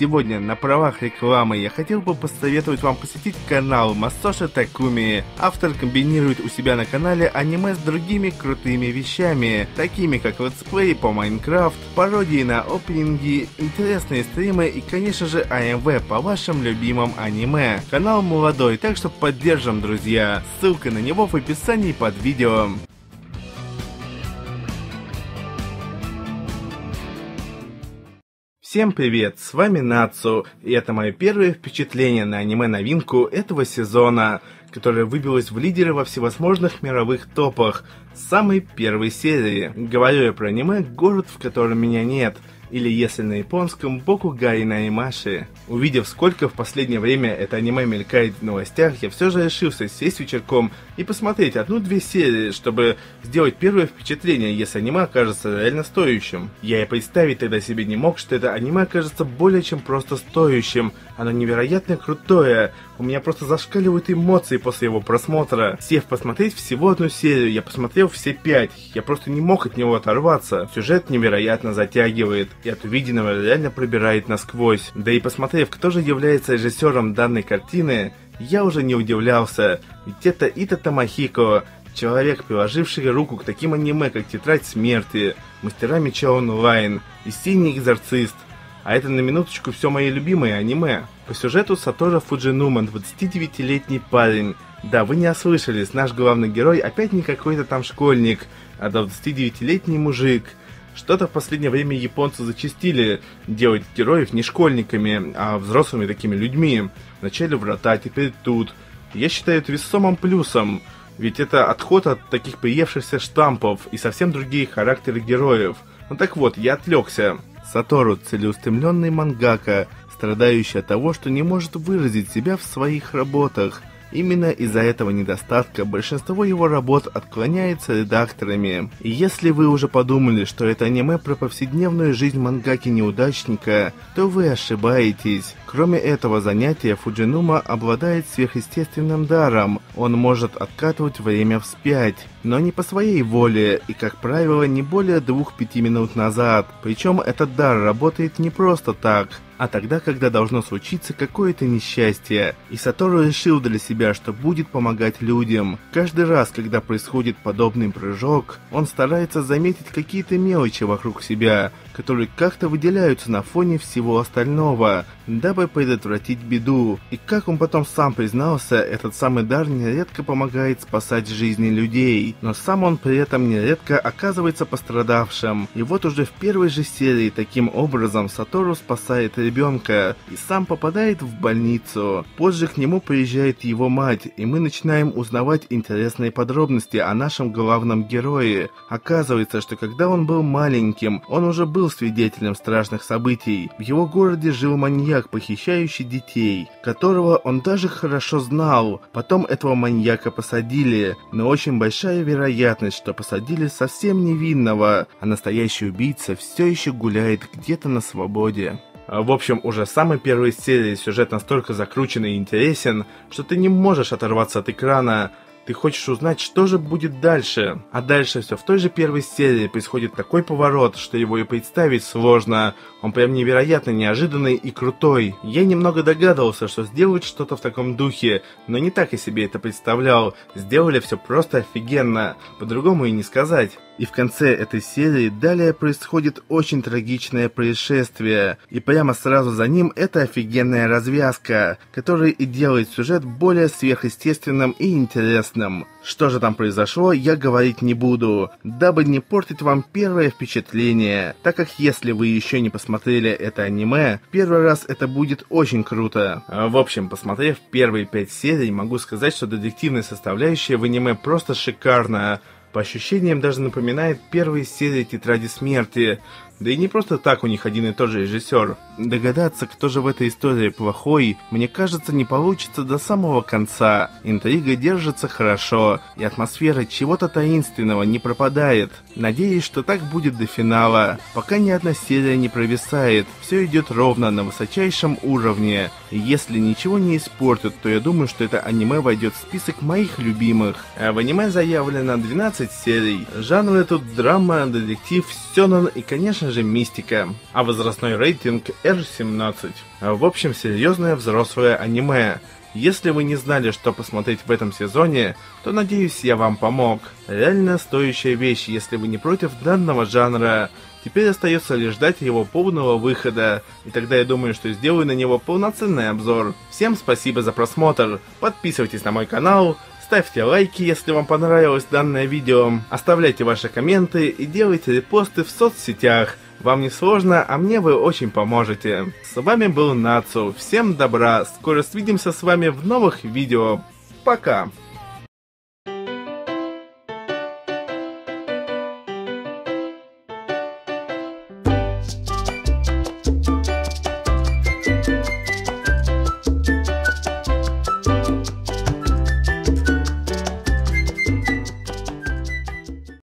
Сегодня на правах рекламы я хотел бы посоветовать вам посетить канал Mososhi Takumi. Автор комбинирует у себя на канале аниме с другими крутыми вещами, такими как летсплей по Майнкрафт, пародии на опенинги, интересные стримы и, конечно же, АМВ по вашим любимым аниме. Канал молодой, так что поддержим, друзья. Ссылка на него в описании под видео. Всем привет, с вами Нацу, и это мое первое впечатление на аниме-новинку этого сезона, которая выбилась в лидеры во всевозможных мировых топах с самой первой серии. Говорю я про аниме «Город, в котором меня нет», или, если на японском, «Боку dake ga Inai Machi». Увидев, сколько в последнее время это аниме мелькает в новостях, я все же решился сесть вечерком и посмотреть одну-две серии, чтобы сделать первое впечатление, если аниме окажется реально стоящим. Я и представить тогда себе не мог, что это аниме окажется более чем просто стоящим. Оно невероятно крутое, у меня просто зашкаливают эмоции после его просмотра. Сев посмотреть всего одну серию, я посмотрел все 5, я просто не мог от него оторваться. Сюжет невероятно затягивает, и от увиденного реально пробирает насквозь. Да и посмотрев, кто же является режиссером данной картины, я уже не удивлялся, ведь это Ито Тамахико, человек, приложивший руку к таким аниме, как «Тетрадь смерти», «Мастера меча онлайн» и «Синий экзорцист». А это на минуточку все мои любимые аниме. По сюжету Сатору Фуджинума, 29-летний парень. Да, вы не ослышались, наш главный герой опять не какой-то там школьник, а 29-летний мужик. Что-то в последнее время японцы зачастили делать героев не школьниками, а взрослыми такими людьми. Вначале врата, теперь тут. Я считаю это весомым плюсом, ведь это отход от таких приевшихся штампов и совсем другие характеры героев. Ну так вот, я отвлекся. Сатору – целеустремленный мангака, страдающий от того, что не может выразить себя в своих работах. Именно из-за этого недостатка большинство его работ отклоняется редакторами. И если вы уже подумали, что это аниме про повседневную жизнь мангаки-неудачника, то вы ошибаетесь. Кроме этого занятия, Фуджинума обладает сверхъестественным даром. Он может откатывать время вспять, но не по своей воле и, как правило, не более 2-5 минут назад. Причем этот дар работает не просто так, а тогда, когда должно случиться какое-то несчастье. И Сатору решил для себя, что будет помогать людям. Каждый раз, когда происходит подобный прыжок, он старается заметить какие-то мелочи вокруг себя, которые как-то выделяются на фоне всего остального, дабы предотвратить беду. И как он потом сам признался, этот самый дар нередко помогает спасать жизни людей, но сам он при этом нередко оказывается пострадавшим. И вот уже в первой же серии таким образом Сатору спасает ребенка и сам попадает в больницу. Позже к нему приезжает его мать, и мы начинаем узнавать интересные подробности о нашем главном герое. Оказывается, что когда он был маленьким, он уже был свидетелем страшных событий. В его городе жил маньяк, похищающий детей, которого он даже хорошо знал. Потом этого маньяка посадили, но очень большая вероятность, что посадили совсем невинного, а настоящий убийца все еще гуляет где-то на свободе. В общем, уже с самой первой серии сюжет настолько закручен и интересен, что ты не можешь оторваться от экрана. Ты хочешь узнать, что же будет дальше. А дальше все в той же первой серии происходит такой поворот, что его и представить сложно. Он прям невероятно неожиданный и крутой. Я немного догадывался, что сделают что-то в таком духе, но не так я себе это представлял. Сделали все просто офигенно, по-другому и не сказать. И в конце этой серии далее происходит очень трагичное происшествие. И прямо сразу за ним это офигенная развязка, которая и делает сюжет более сверхъестественным и интересным. Что же там произошло, я говорить не буду, дабы не портить вам первое впечатление, так как если вы еще не посмотрели это аниме, первый раз это будет очень круто. В общем, посмотрев первые 5 серий, могу сказать, что детективная составляющая в аниме просто шикарная. По ощущениям даже напоминает первые серии «Тетради смерти». Да и не просто так, у них один и тот же режиссер. Догадаться, кто же в этой истории плохой, мне кажется, не получится до самого конца. Интрига держится хорошо, и атмосфера чего-то таинственного не пропадает. Надеюсь, что так будет до финала, пока ни одна серия не провисает. Все идет ровно, на высочайшем уровне. И если ничего не испортят, то я думаю, что это аниме войдет в список моих любимых. А в аниме заявлено 12 серий. Жанры тут драма, детектив, сёнэн и, конечно же, конечно же, мистика, а возрастной рейтинг R17. В общем, серьезное взрослое аниме. Если вы не знали, что посмотреть в этом сезоне, то, надеюсь, я вам помог. Реально стоящая вещь, если вы не против данного жанра. Теперь остается лишь ждать его полного выхода, и тогда я думаю, что сделаю на него полноценный обзор. Всем спасибо за просмотр, подписывайтесь на мой канал, ставьте лайки, если вам понравилось данное видео, оставляйте ваши комменты и делайте репосты в соцсетях. Вам не сложно, а мне вы очень поможете. С вами был Нацу, всем добра, скоро свидимся с вами в новых видео, пока!